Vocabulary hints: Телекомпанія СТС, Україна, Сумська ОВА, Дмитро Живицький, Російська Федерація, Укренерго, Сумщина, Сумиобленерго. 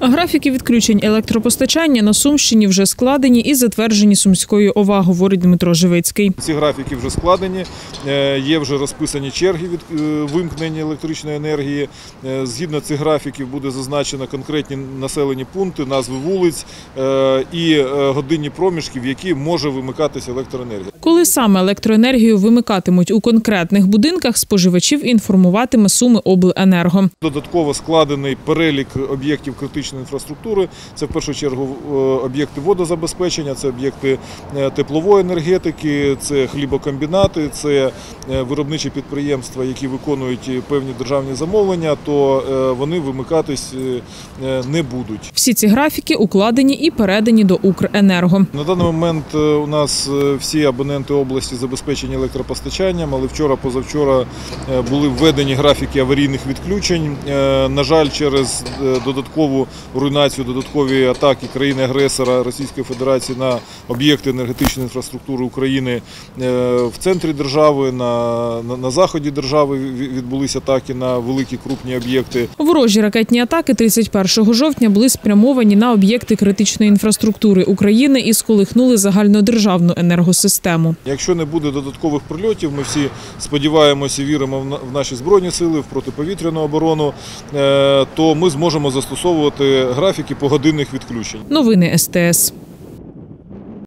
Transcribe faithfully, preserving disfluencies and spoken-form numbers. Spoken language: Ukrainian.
Графіки відключень електропостачання на Сумщині вже складені і затверджені Сумською ОВА, говорить Дмитро Живицький. Ці графіки вже складені, є вже розписані черги від вимкнення електричної енергії. Згідно цих графіків буде зазначено конкретні населені пункти, назви вулиць і годинні проміжки, в які може вимикатися електроенергія. Коли саме електроенергію вимикатимуть у конкретних будинках, споживачів інформуватиме Сумиобленерго. Додатково складений перелік об'єктів критичної інфраструктури. Це в першу чергу об'єкти водозабезпечення, це об'єкти теплової енергетики, це хлібокомбінати, це виробничі підприємства, які виконують певні державні замовлення, то вони вимикатись не будуть. Всі ці графіки укладені і передані до Укренерго. На даний момент у нас всі абоненти області забезпечені електропостачанням, але вчора-позавчора були введені графіки аварійних відключень. На жаль, через додаткову руйнацію, додаткові атаки країни-агресора Російської Федерації на об'єкти енергетичної інфраструктури України в центрі держави, на, на, на заході держави відбулися атаки на великі крупні об'єкти. Ворожі ракетні атаки тридцять першого жовтня були спрямовані на об'єкти критичної інфраструктури України і сколихнули загальнодержавну енергосистему. Якщо не буде додаткових прильотів, ми всі сподіваємося і віримо в наші Збройні сили, в протиповітряну оборону, то ми зможемо застосовувати графіки погодинних відключень. Новини СТС.